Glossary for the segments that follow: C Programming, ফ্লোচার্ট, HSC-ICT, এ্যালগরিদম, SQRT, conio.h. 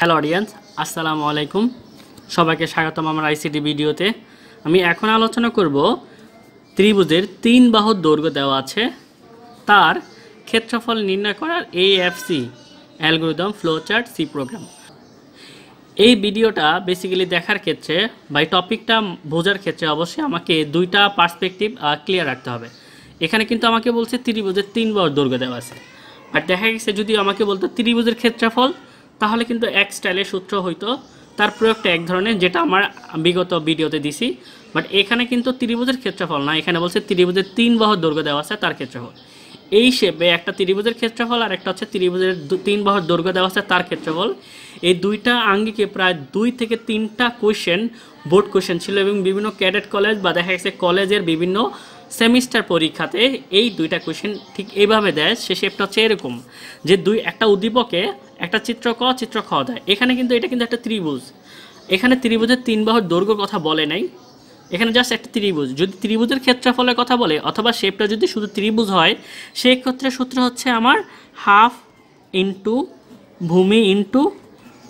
Hello audience अस्सलामु आलैकुम सबाइके स्वागतम आमार आईसीटी भिडियोते। आमी एखन आलोचना करब त्रिभुजेर तीन बाहुर दैर्घ्य देवा आछे तार क्षेत्रफल निर्णय करार एएफसी algorithm flow chart C program. এই ভিডিওটা बेसिकली দেখার ক্ষেত্রে বা টপিকটা বোঝার ক্ষেত্রে অবশ্যই আমাকে দুইটা পার্সপেক্টিভ ক্লিয়ার রাখতে হবে। এখানে কিন্তু আমাকে বলছে ত্রিভুজের তিন বাহুর दैर्घ्य দেওয়া আছে, আর দেখা গেছে যদি আমাকে বলতো ত্রিভুজের क्षेत्रफल তাহলে কিন্তু এক স্টাইলে সূত্র হইতো, তার প্রয়োগটা এক ধরনের, যেটা আমার বিগত ভিডিওতে দিছি। বাট এখানে কিন্তু ত্রিভুজের ক্ষেত্রফল না, এখানে বলছে ত্রিভুজের তিন বাহুর দৈর্ঘ্য দেওয়া আছে তার ক্ষেত্রফল। এই শেপে একটা ত্রিভুজের ক্ষেত্রফল আর একটা হচ্ছে ত্রিভুজের তিন বাহুর দৈর্ঘ্য দেওয়া আছে তার ক্ষেত্রফল। এই দুইটা আঙ্গিকে প্রায় 2 থেকে 3টা কোয়েশ্চেন, বোর্ড কোয়েশ্চেন ছিল, এবং বিভিন্ন ক্যাডেট কলেজ বা দেখা গেছে কলেজের বিভিন্ন সেমিস্টার পরীক্ষাতে এই দুইটা কোয়েশ্চেন ঠিক এইভাবে দেয়। সে শেপটা হচ্ছে এরকম যে একটা উদ্দীপকে একটা চিত্র ক দেয়। এখানে কিন্তু এটা কিন্তু একটা ত্রিভুজ, এখানে ত্রিভুজের তিন বাহুর দৈর্ঘ্যর কথা বলে নাই, এখানে জাস্ট একটা ত্রিভুজ। যদি ত্রিভুজের ক্ষেত্রফলের কথা বলে অথবা শেপটা যদি শুধু ত্রিভুজ হয়, সেই ক্ষেত্রে সূত্র হচ্ছে আমার হাফ ইন্টু ভূমি ইন্টু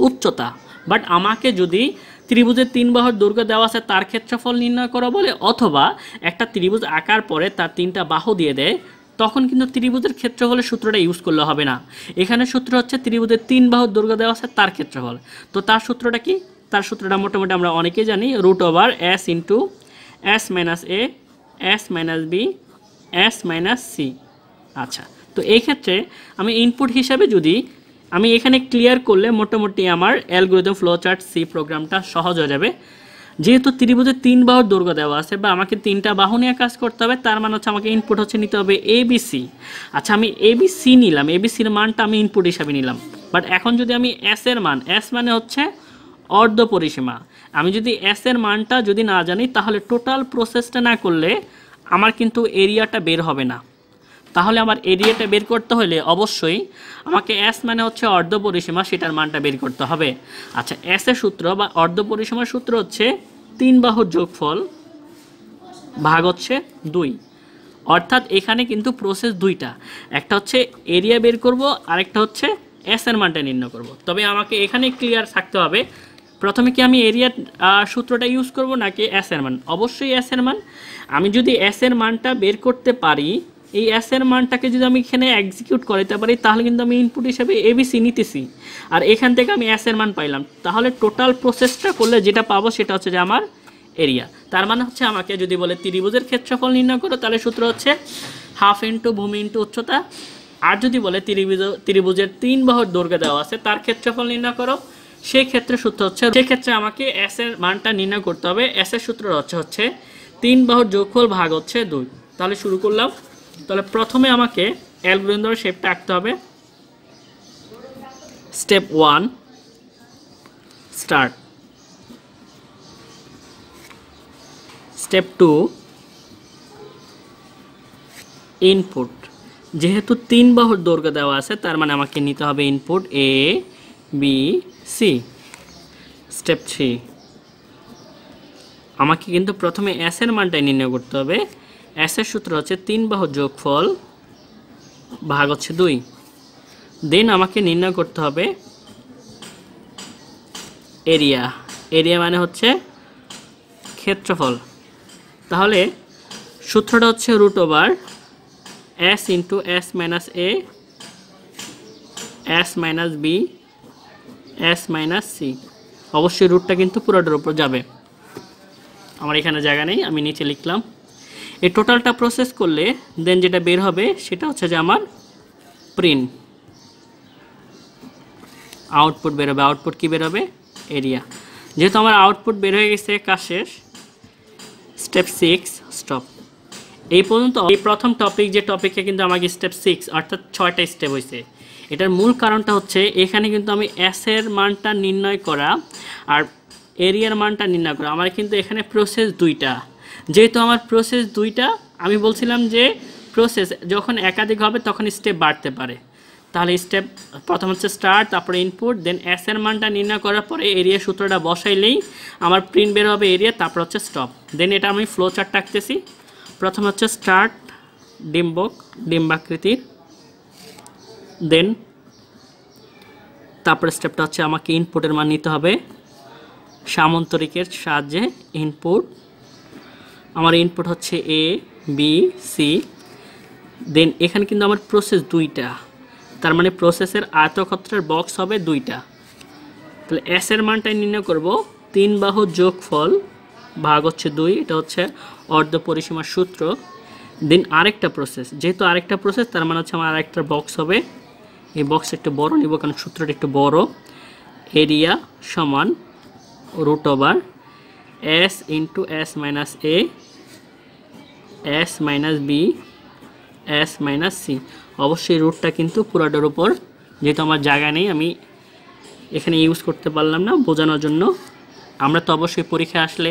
উচ্চতা। বাট আমাকে যদি ত্রিভুজের তিন বাহুর দৈর্ঘ্য দেওয়া আছে তার ক্ষেত্রফল নির্ণয় করা বলে অথবা একটা ত্রিভুজ আঁকার পরে তার 3টা বাহু দিয়ে দেয়, তখন কিন্তু ত্রিভুজের ক্ষেত্রফলের সূত্রটা ইউজ করলে হবে না। এখানে সূত্র হচ্ছে ত্রিভুজের তিন বাহুর দৈর্ঘ্য দেওয়া আছে তার ক্ষেত্রফল। তো তার সূত্রটা কি? তার সূত্রটা মোটামুটি আমরা অনেকেই জানি, root over S into S minus A S minus B S minus C. আচ্ছা, তো এই ক্ষেত্রে আমি ইনপুট হিসাবে যদি আমি এখানে ক্লিয়ার করলে মোটামুটি আমার অ্যালগরিদম ফ্লো চার্ট সি প্রোগ্রামটা সহজ হয়ে যাবে। যেহেতু ত্রিভুজের তিন বাহুর দৈর্ঘ্য দেওয়া আছে বা আমাকে 3টা বাহু নিয়ে কাজ করতে হবে, তার মানে হচ্ছে আমাকে ইনপুট হচ্ছে নিতে হবে এবিসি। আচ্ছা, আমি এবিসি নিলাম, এবিসির মানটা আমি ইনপুট হিসাবে নিলাম। বাট এখন যদি আমি এস এর মান, এস মানে হচ্ছে অর্ধ পরিসীমা, আমি যদি এস এর মানটা যদি না জানি তাহলে টোটাল প্রসেসটা না করলে আমার কিন্তু এরিয়াটা বের হবে না। তাহলে আমার এরিয়াটা বের করতে হলে অবশ্যই আমাকে এস মানে হচ্ছে অর্ধ পরিসীমা, সেটার মানটা বের করতে হবে। আচ্ছা, এস এর সূত্র বা অর্ধ পরিসীমার সূত্র হচ্ছে 3 বাহুর যোগফল ভাগ হচ্ছে 2। অর্থাৎ এখানে কিন্তু প্রসেস 2টা, একটা হচ্ছে এরিয়া বের করব, আরেকটা হচ্ছে এস এর মানটা নির্ণয় করব। তবে আমাকে এখানে ক্লিয়ার থাকতে হবে, প্রথমে কি আমি এরিয়ার সূত্রটা ইউজ করব নাকি এস এর মান? অবশ্যই এস এর মান। আমি যদি এস এর মানটা বের করতে পারি, এই এস এর মানটাকে যদি আমি এখানে এক্সিকিউট করাতে পারি, তাহলে কিন্তু আমি ইনপুট হিসেবে এবিসি নিতেছি, আর এখান থেকে আমি এস এর মান পাইলাম। তাহলে টোটাল প্রসেসটা করলে যেটা পাবো সেটা হচ্ছে যে আমার এরিয়া। তার মানে হচ্ছে আমাকে যদি বলে ত্রিভুজের ক্ষেত্রফল নির্ণয় করো, তাহলে সূত্র হচ্ছে হাফ ইন্টু ভূমি ইন্টু উচ্চতা। আর যদি বলে ত্রিভুজের তিন বাহুর দৈর্ঘ্য দেওয়া আছে তার ক্ষেত্রফল নির্ণয় করো, সেই ক্ষেত্রে সূত্র হচ্ছে, সেক্ষেত্রে আমাকে এস এর মানটা নির্ণয় করতে হবে। এস এর সূত্র হচ্ছে 3 বাহুর যোগফল ভাগ হচ্ছে 2। তাহলে শুরু করলাম। তাহলে প্রথমে আমাকে অ্যালগরিদমের শেপটা আঁকতে হবে। Step 1 start, step 2 input. যেহেতু 3 বাহুর দৈর্ঘ্য দেওয়া আছে, তার মানে আমাকে নিতে হবে input A B C. Step 3, আমাকে কিন্তু প্রথমে এস এর মানটাই নির্ণয় করতে হবে। এস এর সূত্র হচ্ছে 3 বাহুর যোগফল ভাগ হচ্ছে 2। দেন আমাকে নির্ণয় করতে হবে এরিয়া, এরিয়া মানে হচ্ছে ক্ষেত্রফল। তাহলে সূত্রটা হচ্ছে root over S into S minus A S minus B S minus C. অবশ্যই রুটটা কিন্তু পুরোটার উপর যাবে, আমার এখানে জায়গা নেই, আমি নিচে লিখলাম। এই টোটালটা প্রসেস করলে দেন যেটা বের হবে সেটা হচ্ছে যে আমার প্রিন্ট আউটপুট বের হবে। আউটপুট কি বের হবে? এরিয়া। যেহেতু আমার আউটপুট বের হয়ে গেছে, কাজ শেষ। Step 6 stop. এই পর্যন্ত এই প্রথম টপিক, যে টপিকে কিন্তু আমাকে স্টেপ 6 অর্থাৎ 6টা স্টেপ হয়েছে। এটার মূল কারণটা হচ্ছে এখানে কিন্তু আমি এস এর মানটা নির্ণয় করা আর এরিয়ার মানটা নির্ণয় করা, আমার কিন্তু এখানে প্রসেস 2টা। যেহেতু আমার প্রসেস 2টা, আমি বলছিলাম যে প্রসেস যখন একাধিক হবে তখন স্টেপ বাড়তে পারে। তাহলে স্টেপ প্রথম হচ্ছে স্টার্ট, তারপরে ইনপুট, দেন এস এর মানটা নির্ণয় করার পরে এরিয়া সূত্রটা বসাইলেই আমার প্রিন্ট বের হবে এরিয়া, তারপর হচ্ছে স্টপ। দেন এটা আমি ফ্লো চার্ট আঁকতেছি। প্রথম হচ্ছে স্টার্ট, ডিম্বাকৃতির, দেন तारपर स्टेपटा होच्छे आमाके इनपुटेर मान निते होबे सामन्तरिकेर साहाज्ये। इनपुट आमार इनपुट होच्छे ए बी सी, देन एखाने किन्तु आमार प्रसेस दुइटा, तार माने प्रसेसर आयतक्षेत्रेर बक्स होबे दुइटा। ताहले एस एर मानटाई निर्णय करब 3 बाहु जोगफल भाग होच्छे 2, एटा होच्छे अर्धपरिसीमार सूत्र। देन आरेकटा प्रसेस, जेहेतु आरेकटा प्रसेस तार माने होच्छे आमार आरेकटा बक्स होबे, এই বক্স একটু বড় নিব কারণ সূত্রটা একটু বড়। এরিয়া সমান root over S into S minus A S minus B S minus C. অবশ্যই রুটটা কিন্তু পুরাটার উপর, যেহেতু আমার জায়গা নেই আমি এখানে ইউজ করতে পারলাম না বোঝানোর জন্য। আমরা তো অবশ্যই পরীক্ষায় আসলে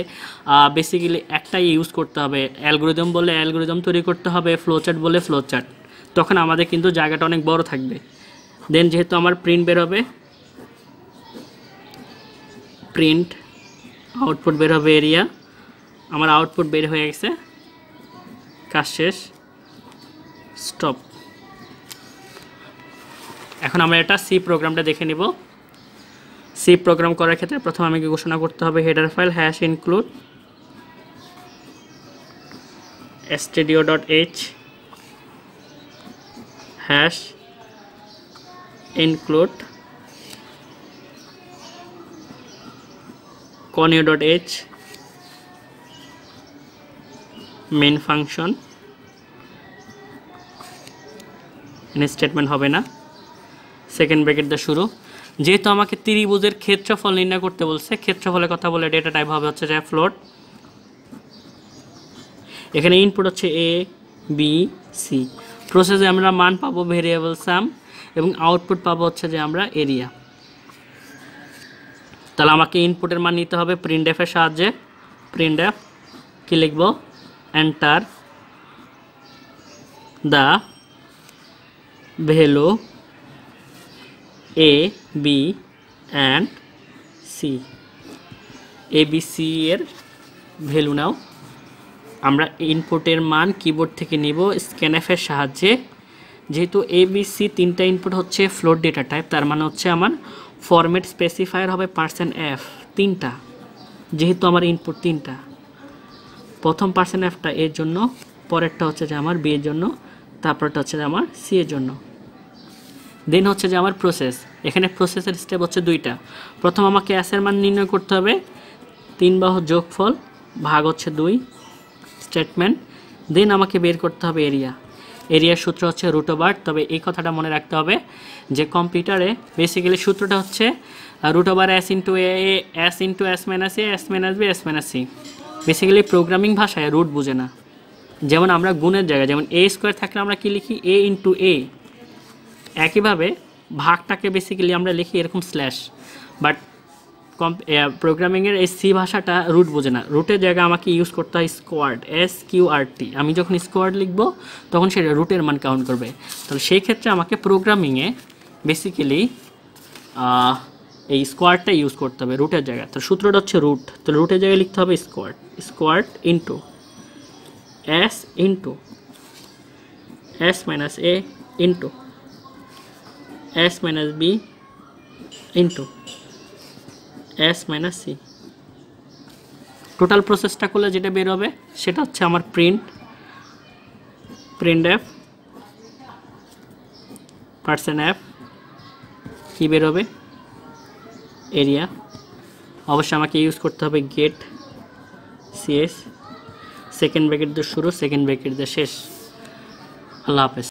বেসিক্যালি একটাই ইউজ করতে হবে, অ্যালগরিদম বলে অ্যালগরিদম তৈরি করতে হবে, ফ্লোচার্ট বলে ফ্লোচার্ট, তখন আমাদের কিন্তু জায়গাটা অনেক বড় থাকবে। दें जेहेतु आमार प्रिंट बेर होबे प्रिंट आउटपुट बेर होबे एरिया, आमार आउटपुट बेर होये गेछे, काज शेष स्टप। एखन आमरा एटा सी प्रोग्रामटा देखे निब। सी प्रोग्राम करार क्षेत्रे प्रथम आमाके घोषणा करते होबे header file hash include studio.h hash include conio.h main function in statement होबे ना, सेकेंड ब्रैकेट दा शुरू। जेहेतु आमाके त्रिभुजेर क्षेत्रफल निर्णय करते बोलछे, क्षेत्रफलेर कथा बोले डेटा टाइप होबे होच्छे जे फ्लोट। एखाने इनपुट होच्छे ए बी सी, प्रसेसे आमरा मान पाबो वेरिएबल साम এবং আউটপুট পাবো হচ্ছে যে আমরা এরিয়া। তাহলে আমাকে ইনপুটের মান নিতে হবে প্রিন্টএফ এর সাহায্যে। প্রিন্টএফ কি লিখব, enter the value A b and c, A B C এর ভ্যালু নাও। আমরা ইনপুটের মান কিবোর্ড থেকে নিব স্ক্যানএফ এর সাহায্যে। जेहेतु ए बी सी तीनटा इनपुट होच्छे फ्लोट डेटा टाइप, तार माने होच्छे आमार फॉर्मेट स्पेसिफायर होबे %f तीनटा, जेहेतु आमार इनपुट तीनटा। प्रथम % f टा एर जोन्नो, परेरटा होच्छे जे आमार b एर जोन्नो, तारपरটা होच्छे आमार c एर जोन्नो। देन होच्छे जे आमार प्रसेस, एखाने प्रसेसर स्टेप होच्छे दुइटा। प्रथम आमाके s एर मान निर्णय करते होबे, 3 बाहु जोगफल भाग होच्छे 2 स्टेटमेंट। देन आमाके बेर करते होबे एरिया, এরিয়ার সূত্র হচ্ছে রুট ওভার। তবে এই কথাটা মনে রাখতে হবে যে কম্পিউটারে বেসিক্যালি সূত্রটা হচ্ছে root over S into A S into S minus A S minus B S minus C. Basically programming ভাষায় রুট বোঝে না, যেমন আমরা গুণের জায়গায় যেমন এ স্কোয়ার থাকলে আমরা কী লিখি এ ইন্টু এ, একইভাবে ভাগটাকে বেসিক্যালি আমরা লিখি এরকম স্ল্যাশ। বাট প্রোগ্রামিংয়ের এই সি ভাষাটা রুট বোঝে না, রুটের জায়গায় আমাকে ইউজ করতে হয় স্কোয়ার্ড SQRT। আমি যখন স্কোয়ার্ড লিখব তখন সেটা রুটের মান কাউন্ট করবে। তাহলে সেই ক্ষেত্রে আমাকে প্রোগ্রামিংয়ে বেসিক্যালি এই স্কোয়ার্ডটা ইউজ করতে হবে রুটের জায়গায়। তো সূত্রটা হচ্ছে রুট, তো রুটের জায়গায় লিখতে হবে squared, squared into S into S minus এ into S minus B into s minus c. Total प्रोसेसटा करले जेटा बेर होबे सेटा होच्छे आमार प्रिंट प्रिंटएफ %f कि बेर होबे एरिया। अवश्य आमाके यूज करते होबे get C S, second bracket दिए शुरू सेकेंड ब्रैकेट दिए शेष। आल्लाह हाफेज।